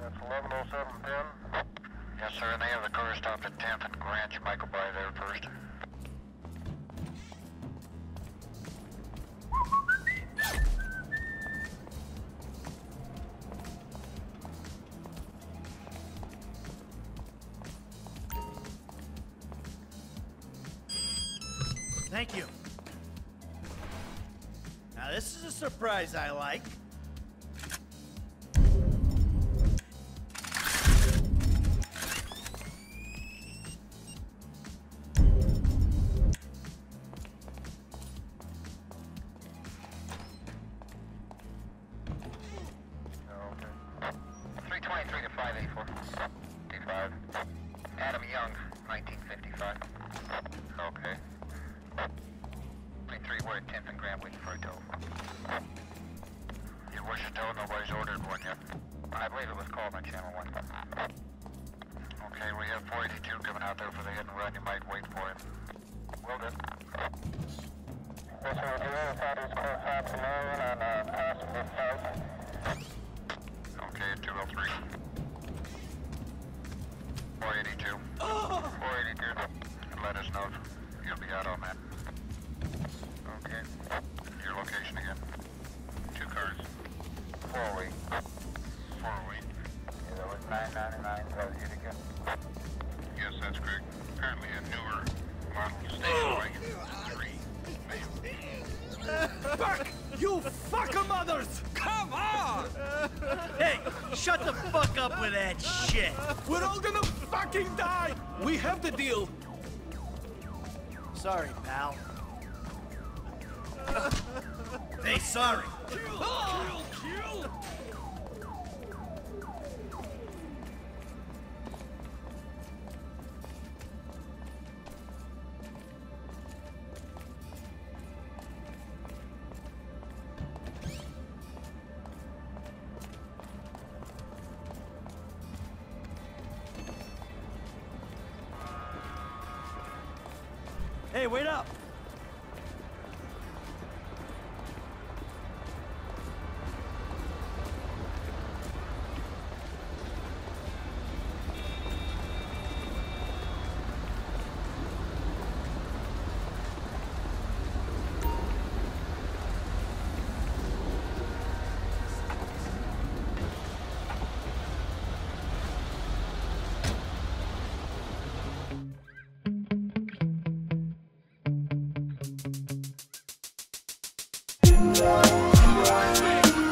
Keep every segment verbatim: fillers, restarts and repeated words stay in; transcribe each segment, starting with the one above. That's eleven oh seven ten. Yes, sir, and they have the car stopped at tenth and Grant. You might go by there first. Thank you. Now, this is a surprise I like. Sorry, pal. Hey, sorry. Kill, kill, kill. Hey, wait up! American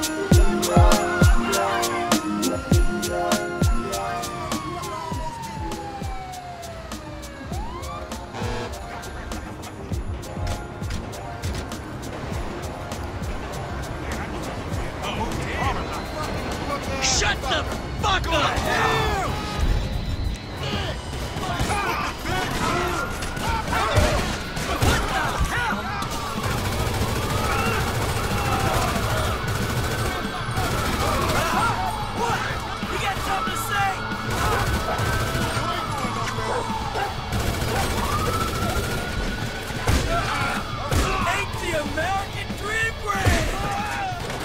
Dream Brand!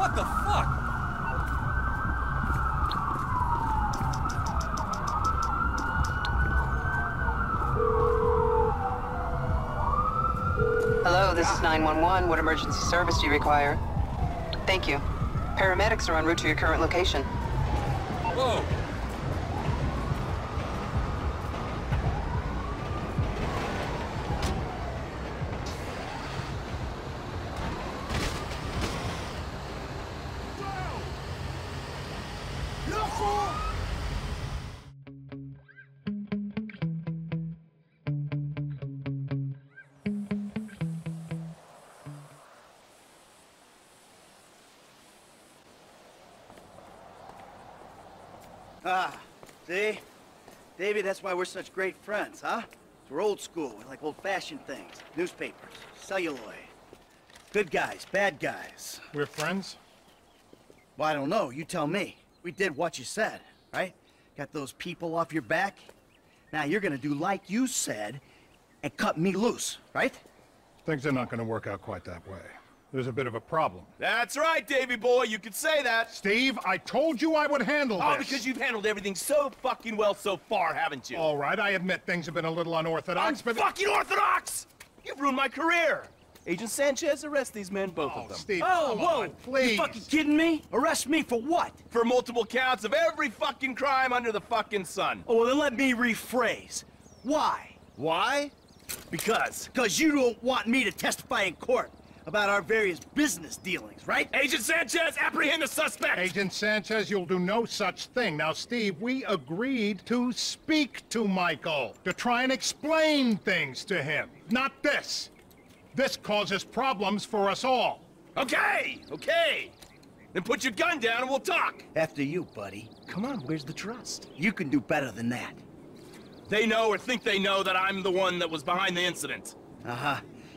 What the fuck? Hello, this is nine one one. What emergency service do you require? Thank you. Paramedics are en route to your current location. Whoa! Ah, see? Davey, that's why we're such great friends, huh? We're old school. We like old-fashioned things. Newspapers, celluloid. Good guys, bad guys. We're friends? Well, I don't know. You tell me. We did what you said, right? Got those people off your back. Now you're gonna do like you said and cut me loose, right? Things are not gonna work out quite that way. There's a bit of a problem. That's right, Davey boy, you could say that. Steve, I told you I would handle oh, this. Oh, because you've handled everything so fucking well so far, haven't you? All right, I admit things have been a little unorthodox, but... fucking orthodox! You've ruined my career! Agent Sanchez, arrest these men, both oh, of them. Steve, oh, whoa! On, please! You fucking kidding me? Arrest me for what? For multiple counts of every fucking crime under the fucking sun. Oh, well, then let me rephrase. Why? Why? Because. Because you don't want me to testify in court about our various business dealings, right? Agent Sanchez, apprehend the suspect! Agent Sanchez, you'll do no such thing. Now, Steve, we agreed to speak to Michael, to try and explain things to him, not this. This causes problems for us all. Okay, okay. Then put your gun down and we'll talk. After you, buddy. Come on, where's the trust? You can do better than that. They know or think they know that I'm the one that was behind the incident. Uh-huh.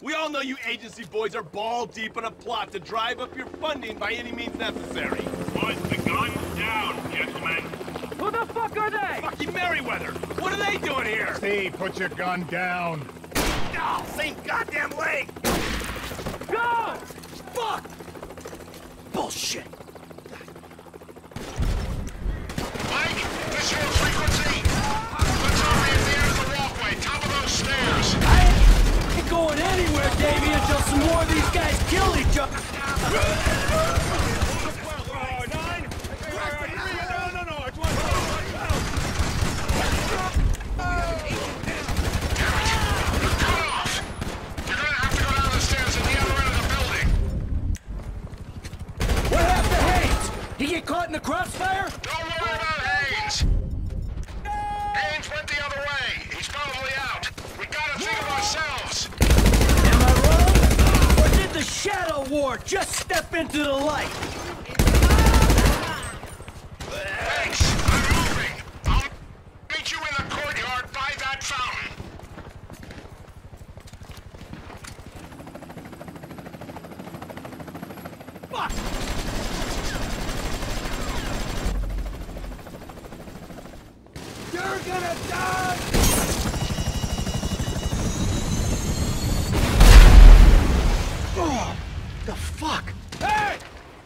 We all know you agency boys are ball deep in a plot to drive up your funding by any means necessary. Put the guns down, gentlemen. Who the fuck are they? Fucking Meriwether! What are they doing here? Steve, put your gun down. Oh, same goddamn leg! Go! Fuck! Bullshit! Mike, this is your frequency! Let's over at the end of the walkway, top of those stairs! I Going anywhere, Davey, until some more of these guys kill each other. No, no, no, it's one. You're gonna have to go down the stairs at the other end of the building. What happened to Haynes? He get caught in the crossfire? Don't worry about Haynes. Haynes went the other way. He's probably out. We gotta think of ourselves. The Shadow War! Just step into the light! Thanks! I'm moving! I'll meet you in the courtyard by that fountain! Fuck! You're gonna die!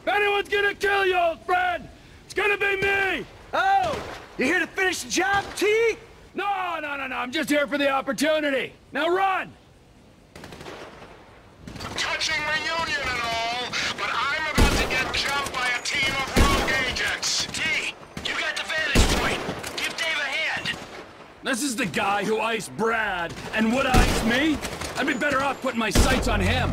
Anyone's gonna kill you, old friend! It's gonna be me! Oh! You here to finish the job, T? No, no, no, no, I'm just here for the opportunity. Now run! Touching reunion and all, but I'm about to get jumped by a team of rogue agents. T, you got the vantage point. Give Dave a hand. This is the guy who iced Brad and would ice me? I'd be better off putting my sights on him.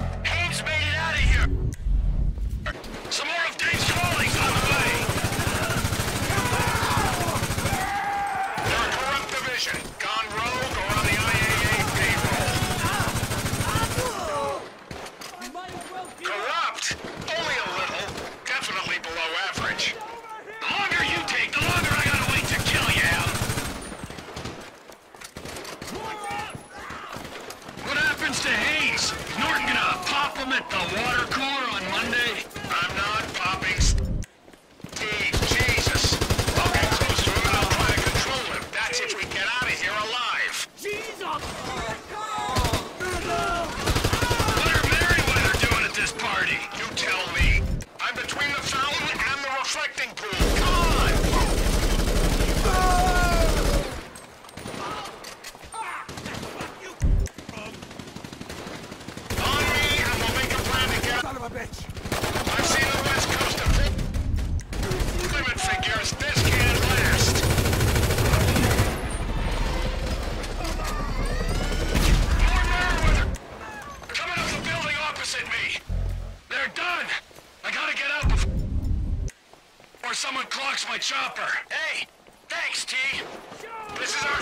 Average. The longer you take, the longer I gotta wait to kill.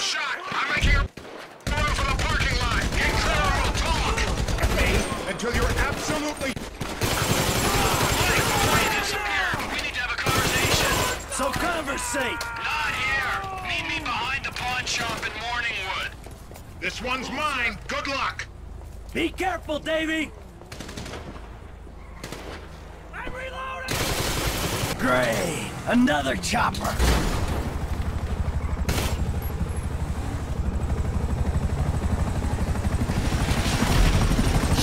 shot. I'm making a order for the parking lot. Get clear or we'll talk. Wait until you're absolutely... Morningwood disappeared. We need to have a conversation. So conversate. Not here. Meet me behind the pawn shop in Morningwood. This one's mine. Good luck. Be careful, Davey. I'm reloading. Great. Another chopper.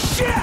Shit!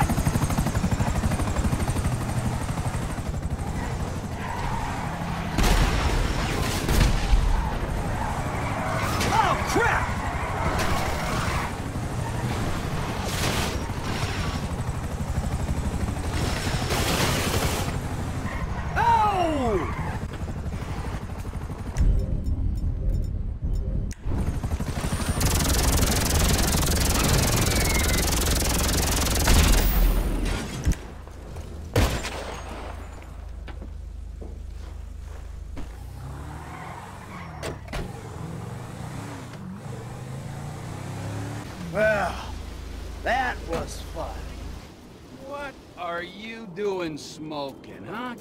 Smoking, huh?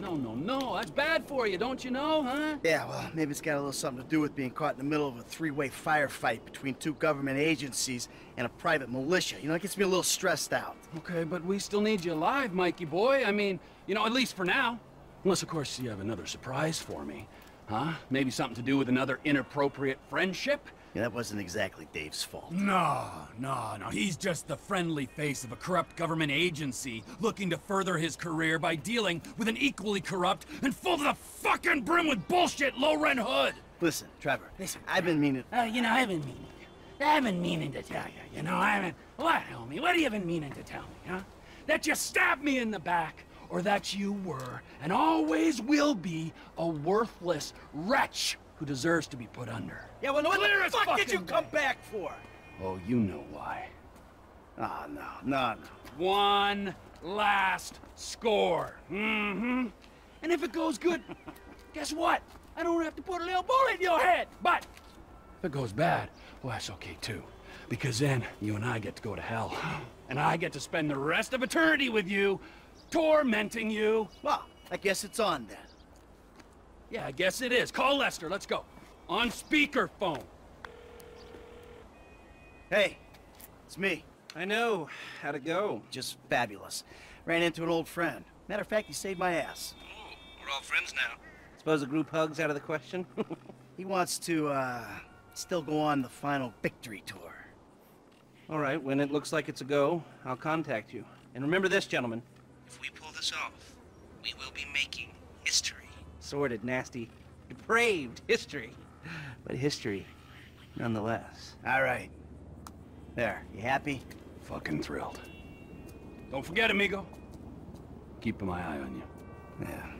No, no, no. That's bad for you, don't you know, huh? Yeah, well, maybe it's got a little something to do with being caught in the middle of a three-way firefight between two government agencies and a private militia. You know, it gets me a little stressed out. Okay, but we still need you alive, Mikey boy. I mean, you know, at least for now. Unless, of course, you have another surprise for me, huh? Maybe something to do with another inappropriate friendship? Yeah, that wasn't exactly Dave's fault. No, no, no. He's just the friendly face of a corrupt government agency looking to further his career by dealing with an equally corrupt and full to the fucking brim with bullshit low-rent hood. Listen, Trevor, listen, I've been meaning... Uh, you know, I've been meaning... I've been meaning to tell you, you know, I haven't... What, homie? What have you been meaning to tell me, huh? That you stabbed me in the back, or that you were, and always will be, a worthless wretch who deserves to be put under. Yeah, well, what Clear the fuck did you come day. back for? Oh, you know why. Ah, oh, no, no, no. One last score. Mm-hmm. And if it goes good, guess what? I don't have to put a little bullet in your head. But if it goes bad, well, that's okay, too. Because then you and I get to go to hell. And I get to spend the rest of eternity with you, tormenting you. Well, I guess it's on then. Yeah, I guess it is. Call Lester, let's go. On speakerphone. Hey, it's me. I know. How'd it go? Just fabulous. Ran into an old friend. Matter of fact, he saved my ass. Oh, we're all friends now. Suppose a group hug's out of the question? He wants to, uh, still go on the final victory tour. All right, when it looks like it's a go, I'll contact you. And remember this, gentlemen. If we pull this off, we will be making history. Sordid, nasty, depraved history, but history nonetheless. All right. There, you happy? Fucking thrilled. Don't forget, amigo. Keeping my eye on you. Yeah.